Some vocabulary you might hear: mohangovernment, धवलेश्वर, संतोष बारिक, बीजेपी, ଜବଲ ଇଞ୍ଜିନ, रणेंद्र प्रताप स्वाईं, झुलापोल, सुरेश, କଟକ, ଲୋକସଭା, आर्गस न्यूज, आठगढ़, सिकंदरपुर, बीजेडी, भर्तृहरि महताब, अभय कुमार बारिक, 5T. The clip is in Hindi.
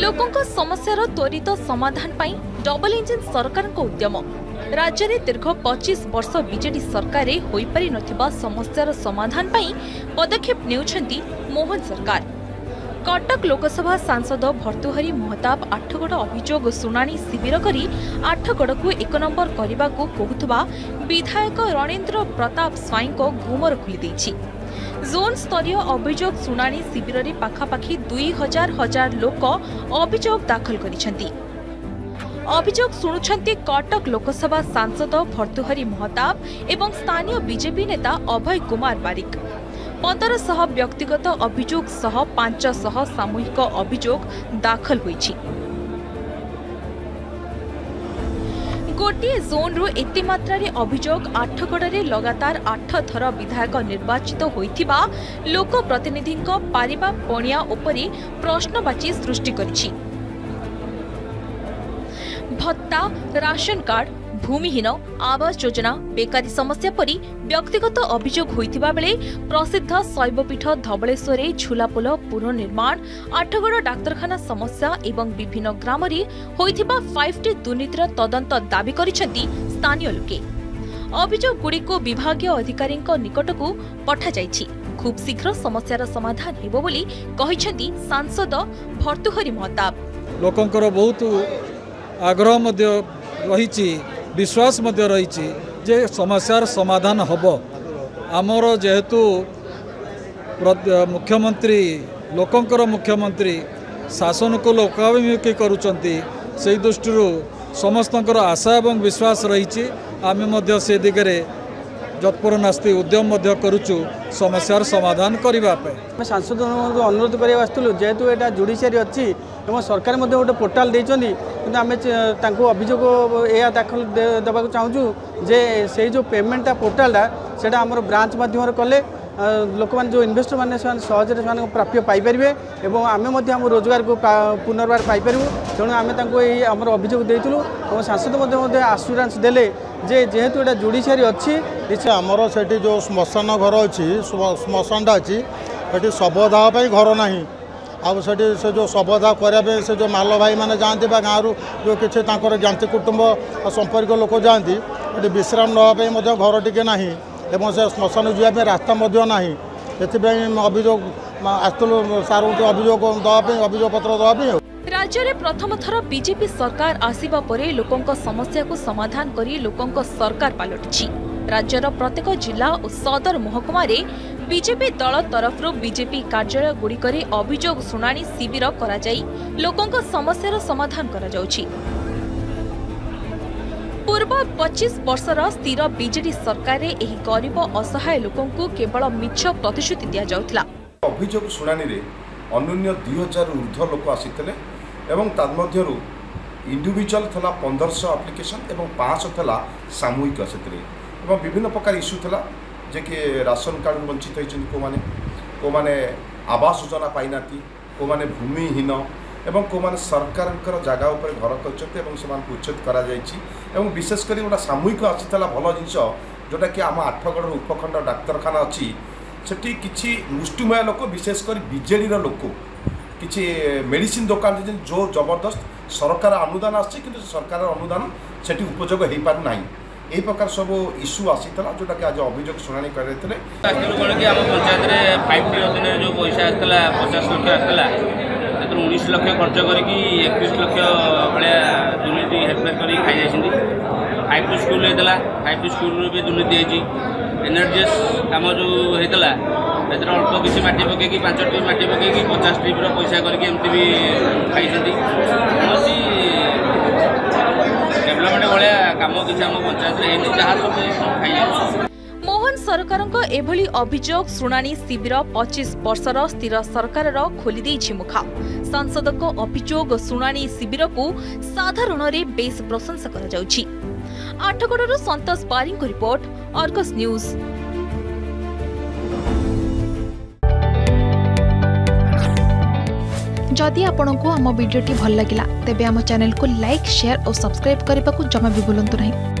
लोकों को समस्यार त्वरित समाधान पाई डबल इंजिन सरकार को उद्यम। राज्य में दीर्घ 25 वर्ष बीजेडी सरकार हो पारि नथिबा समस्यार समाधान पाई पदक्षेप नेउछंती मोहन सरकार। कटक लोकसभा सांसद भर्तृहरि महताब आठगढ़ अभियोग सुनानी शिविर करी आठगढ़ को 1 नंबर करने को कहूथबा विधायक रणेंद्र प्रताप स्वाईं को घुमर खोली देछि। जोन स्तरीय अभियोग सुनानी शिविर में पाखापाखि 2,000 लोक अभियोग दाखल करिसेंती। अभियोग शुणुंट कटक लोकसभा सांसद भर्तृहरि महताब एवं स्थानीय बीजेपी नेता अभय कुमार बारिक। 1500 व्यक्तिगत अभियोग सह 500 सामूहिक अभियोग दाखल होईछि। गोटे जोन्रु एते मात्रारे अभियोग आठगढ़ लगातार 8 थर विधायक निर्वाचित होईथिबा लोक प्रतिनिधिंक पारिबा पणिया उपरि प्रश्नवाची सृष्टि करिछि। भत्ता, राशन कार्ड, भूमिहीन, आवास योजना, बेकारी समस्या परी व्यक्तिगत अभियोग होइथिबा बेले प्रसिद्ध शैवपीठ धवलेश्वर झुलापोल पुनर्निर्माण, आठगढ़ डाक्तरखाना समस्या एवं विभिन्न ग्राम रे होइथिबा 5T दुर्नीतिर तदंत दाबी करिसेंती स्थानीय लोके। अभियोग गुडी को विभागीय अधिकारीक निकटकू पठा जायछि। खूब शीघ्र समस्यार समाधान हेबो बोली कहिसेंती सांसद भर्तृहरि महताब। लोकंकर बहुत आग्रह रही विश्वास रही जे समस्यार समाधान हब। आमर जेहेतु मुख्यमंत्री लोकंकर मुख्यमंत्री शासन को लोकाभिमुखी करुचंती से दृष्टि समस्तंकर आशा एवं विश्वास रही आमे से दिगरे जत्पर नास्ति उद्यम करुचु समस्यार समाधान करने। सांसद अनुरोध करूँ जेहेतु यहाँ जुडिशियारी अच्छी और सरकार गोटे पोर्टाल देते आम अभियोग या दाखल देवा चाहूँ जे से जो पेमेंटा पोर्टालटा से आम ब्रांच मध्यम कले लोक मैंने जो इन्वेस्टर मैंने सहजरे से प्राप्य पाइपर और आमें आम रोजगार को पुनर्वार पाइपर तेणु आम आम अभियोग देलु और सांसद आश्योरांस देले जे जेहेतु यहाँ जुडिशियारी अच्छी निश्चय आमर से जो श्मशान घर अच्छी श्मशानटा अच्छी ये शबदाह घर ना आउ से जो शबदाह करने से जो माल भाई मैंने जाती गाँव जो किसी ज्ञाति कुटुंब संपर्क लोक जाती विश्राम नापी घर टिके ना एवं से श्मशान जावाई रास्ता ना ये अभियोग आसलु सारे अभियोग अभियोग पत्र देवाई। राज्य में प्रथम थर बीजेपी सरकार आसिबा परे लोकंक समस्या को समाधान करी लोकंक सरकार पलटछि। राज्यर प्रत्येक जिला और सदर महकुम बीजेपी दल तरफ बीजेपी कार्यालय गुड़िकरे अभियोग शुणाणी शिविर करा जाई लोकंक समस्यार समाधान करा जाउछि। पूर्व 25 वर्षर स्थिर बीजेडी सरकार रे एही गरीब असहाय लोकंकु केवल मिछ प्रतिश्रुति दिया जाउथला। अभियोग शुणाणी रे अनुन्य 2000 ऊर्ध लोक आसीते एवं तदमध्यरु इंडिविजुअल थला 1500 एप्लिकेशन एवं 500 थला सामूहिक आसीते एवं विभिन्न प्रकार इश्यू थला जे कि राशन कार्ड वंचित होइछन को माने आवास योजना पाइनाती को माने भूमिहीन एवं को माने सरकार जगह उपर घर करछते एवं समान उच्छेद करा जायछि एवं विशेषकर गोटा सामूहिक आसीतला भल जिनस जोटा कि आम आठगढ़ उपखंड डाक्तरखाना अच्छी सेठी किछि मुष्टिमय लोक विशेषकर बीजेडी रो लोक किछि मेडिसिन दुकान जे जो जबरदस्त सरकार अनुदान आछि किंतु सरकार अनुदान सेठी उपयोग हेई पार नाही एई प्रकार सब इश्यू आसीतला जोटा कि आज अभियोग सुनानी करैतले ताकिलो गण कि आम पंचायत रे 5T योजना रे जो पैसा आस्तला 50 लाख आस्तला 19 लाख खर्च करके 21 लाख भाया दुर्नीति हेल्पलाइन कर खाई जाती। 5T स्कूल होता 5T स्कूल भी दुर्नीति होती। एनर्जेस आम जो होता है अल्प किसी मटी पकईकि 5 ट्रिप मटी पकईकि 50 ट्रिप्र पैसा करके भी खाई कौन डेभलपमेंट भाया कम कि आम पंचायत जहाँ सब खाई। मोहन सरकार एभली अभियोग शुणाणी शिविर 25 वर्षर स्थिर सरकार खोली देछि मुखा। सांसद को अभियोग शुणाणी शिविर को साधारण रे बेस प्रशंसा करा जाउछि। आठगढ़ संतोष बारिक की रिपोर्ट आर्गस न्यूज। जदि आपंक आम भिडी भल लगा तेब आम चैनल को लाइक, शेयर और सब्सक्राइब करने को जमा भी भूलु ना।